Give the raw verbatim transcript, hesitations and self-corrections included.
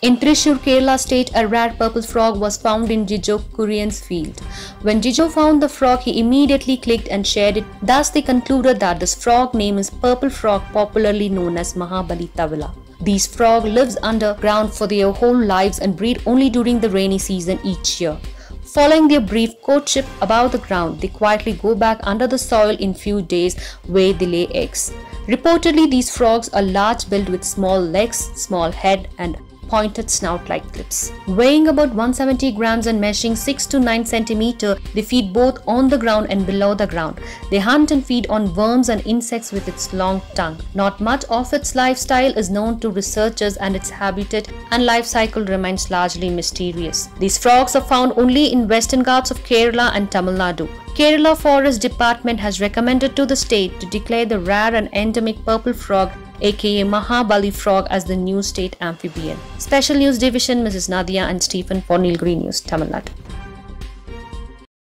In Thrissur, Kerala state, a rare purple frog was found in Jijo Kurian's field. When Jijo found the frog, he immediately clicked and shared it. Thus, they concluded that this frog name is purple frog, popularly known as Mahabali Tavila. These frog lives underground for their whole lives and breed only during the rainy season each year. Following their brief courtship above the ground, they quietly go back under the soil in few days where they lay eggs. Reportedly, these frogs are large built with small legs, small head and pointed snout-like lips. Weighing about one hundred seventy grams and measuring six to nine centimeters, they feed both on the ground and below the ground. They hunt and feed on worms and insects with its long tongue. Not much of its lifestyle is known to researchers, and its habitat and life cycle remains largely mysterious. These frogs are found only in Western Ghats of Kerala and Tamil Nadu. Kerala Forest Department has recommended to the state to declare the rare and endemic purple frog, aka Mahabali frog, as the new state amphibian. Special News Division, Missus Nadia and Stephen, Ponnil Green News, Tamil Nadu.